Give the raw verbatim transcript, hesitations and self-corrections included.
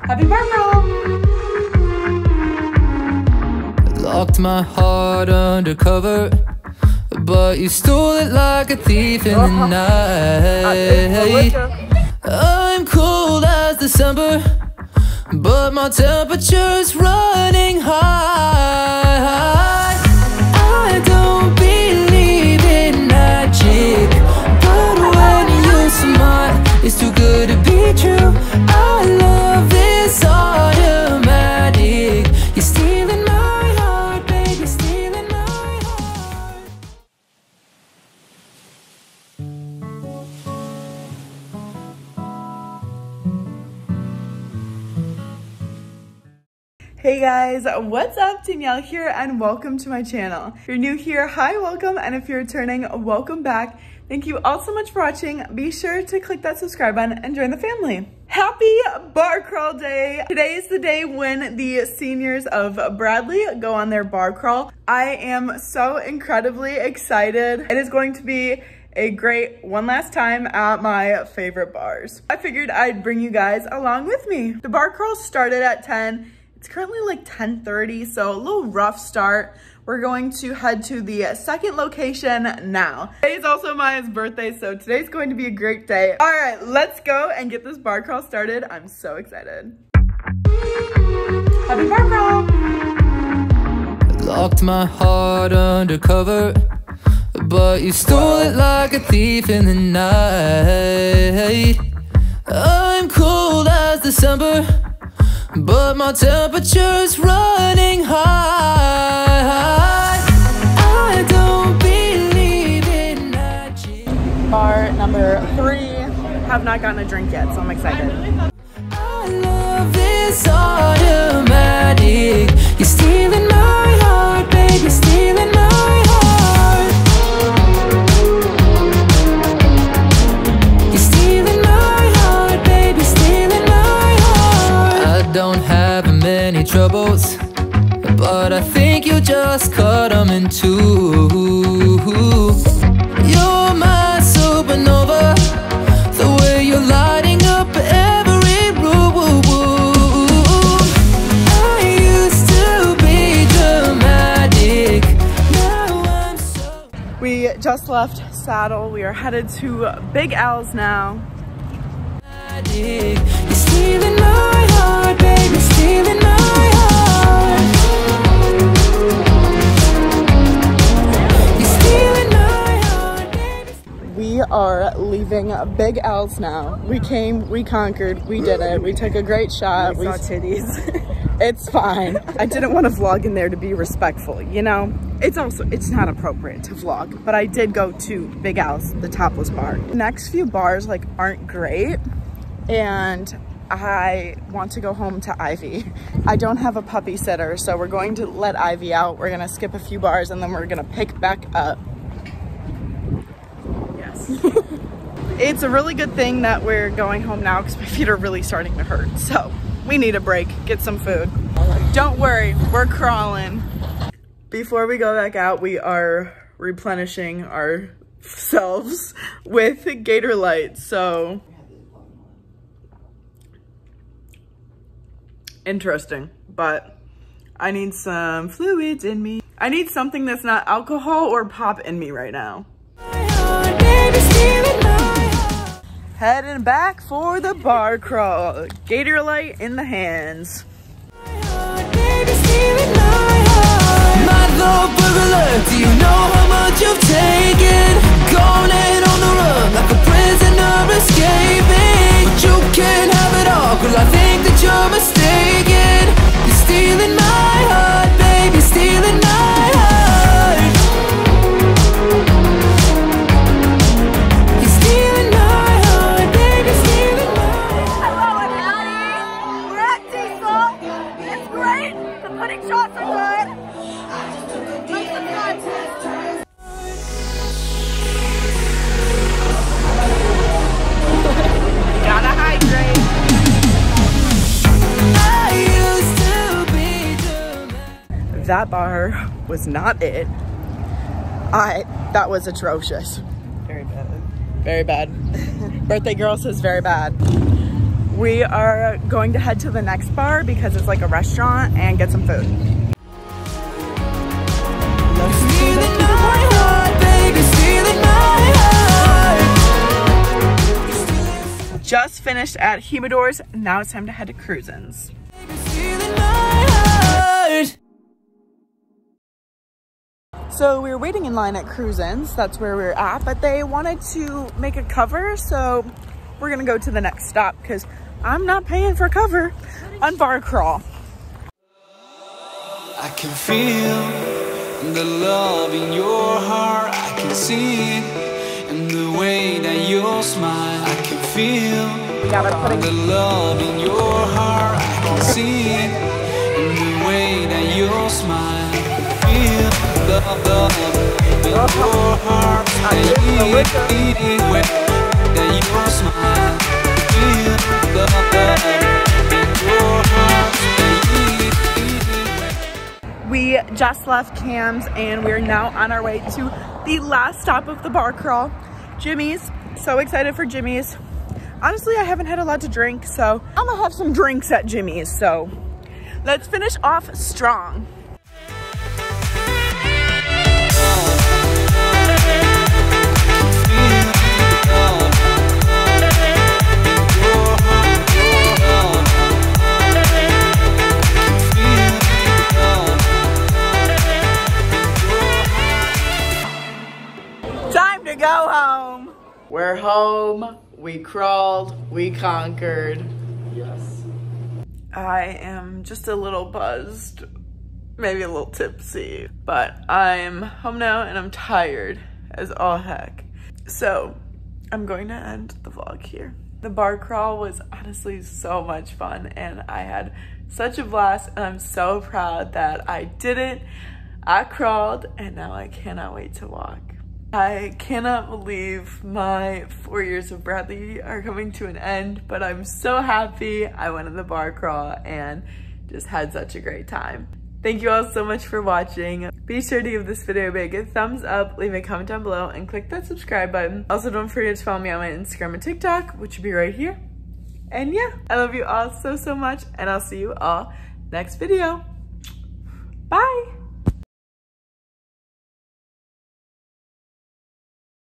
Happy birthday! Locked my heart undercover, but you stole it like a thief in the night. I'm cold as December, but my temperature's running high. I don't believe in magic, but when you smile, it's too good to be true. I love this automatic. You're stealing my heart, baby, stealing my heart. Hey guys, what's up? Danielle here and welcome to my channel. If you're new here, hi, welcome. And if you're returning, welcome back. Thank you all so much for watching. Be sure to click that subscribe button and join the family. Happy bar crawl day. Today is the day when the seniors of Bradley go on their bar crawl. I am so incredibly excited. It is going to be a great one last time at my favorite bars. I figured I'd bring you guys along with me. The bar crawl started at ten. It's currently like ten thirty, so a little rough start. We're going to head to the second location now. Today is also Maya's birthday, so today's going to be a great day. All right, let's go and get this bar crawl started. I'm so excited. Happy bar crawl! Locked my heart undercover, but you stole it like a thief in the night. I'm cold as December, but my temperature's running high. I don't believe in magic. Bar number three. Have not gotten a drink yet, so I'm excited. I love this automatic. You're stealing my heart, baby, stealing my troubles, but I think you just cut them in two. You're my supernova, the way you're lighting up every room. I used to be dramatic, now I'm so. We just left Saddle. We are headed to Big Al's now. You're stealing my heart, baby, stealing my heart. We are leaving Big Al's now. We came, we conquered, we did it. We took a great shot. We, we saw titties. It's fine. I didn't want to vlog in there to be respectful, you know? It's also, it's not appropriate to vlog, but I did go to Big Al's, the topless bar. The next few bars like aren't great, and I want to go home to Ivy. I don't have a puppy sitter, so we're going to let Ivy out. We're gonna skip a few bars and then we're gonna pick back up. Yes. It's a really good thing that we're going home now because my feet are really starting to hurt. So we need a break, get some food. Don't worry, we're crawling. Before we go back out, we are replenishing ourselves with Gatorade, so. Interesting, but I need some fluids in me. I need something that's not alcohol or pop in me right now. Heading back for the bar crawl. Gatorade in the hands. My love burglar, do you know how much you've taken? Gone on the run like a prisoner escaping. But you can't have it all, cause I think that you're mistaken. You're stealing my heart, baby, stealing my heart. You're stealing my heart, baby, stealing my heart. Hello everybody, we're at Diesel. It's great, the pudding shots are good. Make some content. Gotta hydrate. That bar was not it. I, that was atrocious. Very bad. Very bad. Birthday girl says very bad. We are going to head to the next bar because it's like a restaurant and get some food. Just finished at Humidor's, now it's time to head to Cruisin's. So we were waiting in line at Cruisin's, that's where we were at, but they wanted to make a cover, so we're gonna go to the next stop because I'm not paying for cover on Bar Crawl. I can feel the love in your heart, I can see it, and the way that you smile, I can feel the love in your heart, I can see it, and the way that you smile, I feel. Love, love, in your heart, we just left Cam's and we're now on our way to the last stop of the bar crawl, Jimmy's. So excited for Jimmy's. Honestly, I haven't had a lot to drink, so I'm gonna have some drinks at Jimmy's. So let's finish off strong. Go home. We're home. We crawled. We conquered. Yes. I am just a little buzzed, maybe a little tipsy, but I'm home now and I'm tired as all heck. So I'm going to end the vlog here. The bar crawl was honestly so much fun and I had such a blast and I'm so proud that I did it. I crawled and now I cannot wait to walk. I cannot believe my four years of Bradley are coming to an end, but I'm so happy I went on the bar crawl and just had such a great time. Thank you all so much for watching. Be sure to give this video a big thumbs up, leave a comment down below, and click that subscribe button. Also, don't forget to follow me on my Instagram and TikTok, which will be right here. And yeah, I love you all so, so much, and I'll see you all next video. Bye!